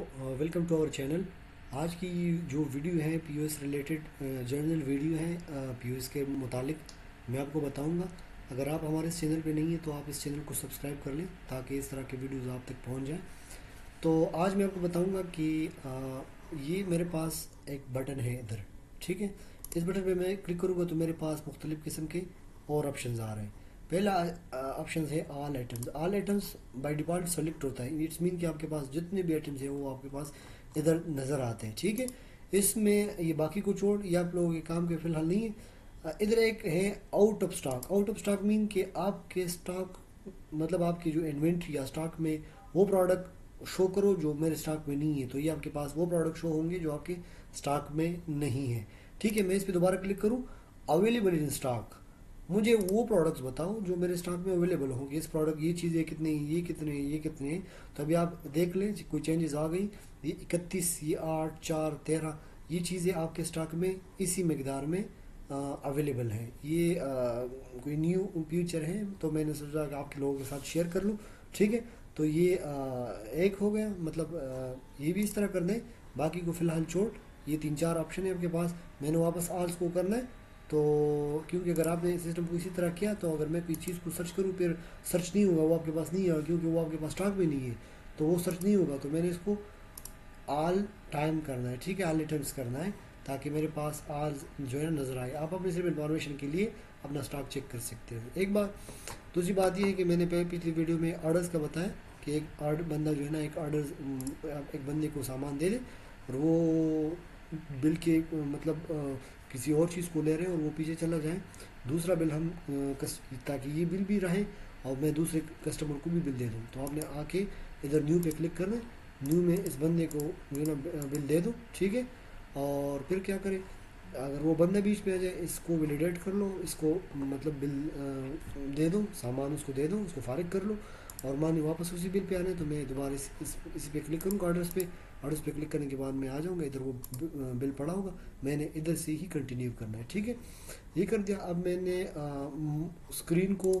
Welcome to our channel. आज की जो वीडियो है पीओएस रिलेटेड जर्नल वीडियो है पीओएस के मुतालिक मैं आपको बताऊंगा। अगर आप हमारे इस चैनल पे नहीं हैं तो आप इस चैनल को सब्सक्राइब कर लें ताकि इस तरह के वीडियोस आप तक पहुंच जाएं। तो आज मैं आपको बताऊंगा कि ये मेरे पास एक बटन है इधर, ठीक है। इस बटन पर मैं क्लिक करूँगा तो मेरे पास मुख्तलिफ़ किस्म के और ऑप्शन आ रहे हैं। पहला ऑप्शन है all items. All items by default select होता है, इट्स मीन कि आपके पास जितने भी आइटम्स हैं वो आपके पास इधर नज़र आते हैं, ठीक है। इसमें ये बाकी को छोड़ ये आप लोगों के काम के फ़िलहाल नहीं है। इधर एक है out of stock. Out of stock mean कि आपके स्टॉक मतलब आपकी जो इन्वेंट्री या स्टॉक में वो प्रोडक्ट शो करो जो मेरे स्टॉक में नहीं है, तो ये आपके पास वो प्रोडक्ट शो होंगे जो आपके स्टॉक में नहीं है, ठीक है। मैं इस पर दोबारा क्लिक करूँ, अवेलेबल इन स्टॉक, मुझे वो प्रोडक्ट्स बताओ जो मेरे स्टॉक में अवेलेबल होंगे। इस प्रोडक्ट ये चीज़ें ये कितने हैं। तो अभी आप देख लें कोई चेंजेस आ गई। ये 31, ये 8, 4, 13 ये चीज़ें आपके स्टॉक में इसी मकदार में अवेलेबल हैं। ये कोई न्यू फीचर है तो मैंने सोचा कि आपके लोगों के साथ शेयर कर लूँ, ठीक है। तो ये एक हो गया, मतलब ये भी इस तरह कर दें, बाकी को फ़िलहाल छोड़। ये 3-4 ऑप्शन है आपके पास। मैंने वापस आल्स को करना है, तो क्योंकि अगर आपने सिस्टम को इसी तरह किया तो अगर मैं कोई चीज़ को सर्च करूं फिर सर्च नहीं होगा, वो आपके पास नहीं आएगा क्योंकि वो आपके पास स्टॉक में नहीं है तो वो सर्च नहीं होगा। तो मैंने इसको आल टाइम करना है, ठीक है, आल आइटम्स करना है ताकि मेरे पास आल जो है नज़र आए। आप अपने सिर्फ इन्फॉर्मेशन के लिए अपना स्टॉक चेक कर सकते हैं एक बार। दूसरी बात यह है कि मैंने पिछली वीडियो में ऑर्डर्स का बताया कि एक बंदे को सामान दे दे और वो बिल के मतलब किसी और चीज़ को ले रहे हैं और वो पीछे चला जाए। दूसरा बिल हम ताकि ये बिल भी रहे और मैं दूसरे कस्टमर को भी बिल दे दूँ। तो आपने आके इधर न्यू पे क्लिक करना, न्यू में इस बंदे को जो बिल दे दो, ठीक है। और फिर क्या करें, अगर वो बंदा बीच पे आ जाए इसको वैलिडेट कर लो, इसको मतलब बिल दे दो, सामान उसको दे दो, उसको फारिग कर लो। और माने वापस उसी बिल पे आना है तो मैं दोबारा इसी पे क्लिक करूँगा, ऑर्डर्स पे क्लिक करने के बाद मैं आ जाऊँगा। इधर वो बिल पड़ा होगा, मैंने इधर से ही कंटिन्यू करना है, ठीक है। ये कर दिया। अब मैंने स्क्रीन को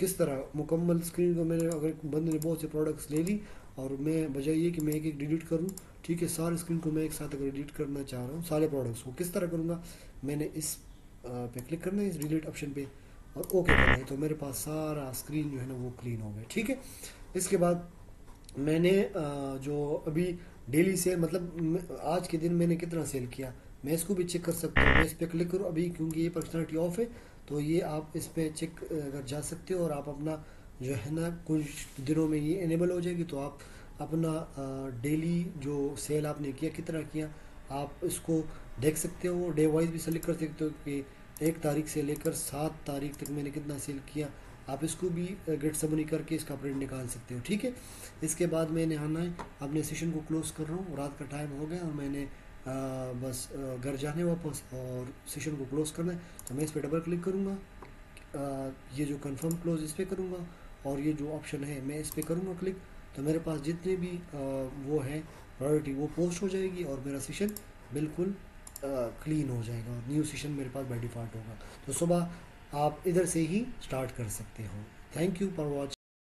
किस तरह मुकम्मल स्क्रीन को मैंने अगर बंदे ने बहुत से प्रोडक्ट्स ले ली और मैं बजाय ये कि मैं एक एक डिलीट करूँ, ठीक है, सारे स्क्रीन को मैं एक साथ अगर डिलीट करना चाह रहा हूँ सारे प्रोडक्ट्स को किस तरह करूँगा, मैंने इस पे क्लिक करना है, इस डिलीट ऑप्शन पे और ओके करना है। तो मेरे पास सारा स्क्रीन जो है ना वो क्लीन हो गया, ठीक है। इसके बाद मैंने जो अभी डेली से मतलब आज के दिन मैंने कितना सेल किया मैं इसको भी चेक कर सकता हूँ। मैं इस पर क्लिक करूँ अभी, क्योंकि ये पर्सनैलिटी ऑफ है तो ये आप इस पर चेक कर जा सकते हो और आप अपना जो है ना कुछ दिनों में ये इनेबल हो जाएगी। तो आप अपना डेली जो सेल आपने किया कितना किया आप इसको देख सकते हो। डे वाइज भी सेलेक्ट कर सकते हो कि 1 तारीख से लेकर 7 तारीख तक मैंने कितना सेल किया। आप इसको भी गेट समरी करके इसका प्रिंट निकाल सकते हो, ठीक है। इसके बाद मैंने आना है, अपने सेशन को क्लोज कर रहा हूँ, रात का टाइम हो गया और मैंने बस घर जाने वापस और सेशन को क्लोज करना है। तो मैं इस पर डबल क्लिक करूँगा, ये जो कंफर्म क्लोज इस पर करूँगा और ये जो ऑप्शन है मैं इस पर करूँगा क्लिक। तो मेरे पास जितने भी वो है प्रायोरिटी वो पोस्ट हो जाएगी और मेरा सेशन बिल्कुल क्लीन हो जाएगा और न्यू सेशन मेरे पास बाय डिफ़ॉल्ट होगा। तो सुबह आप इधर से ही स्टार्ट कर सकते हो। Thank you for watching.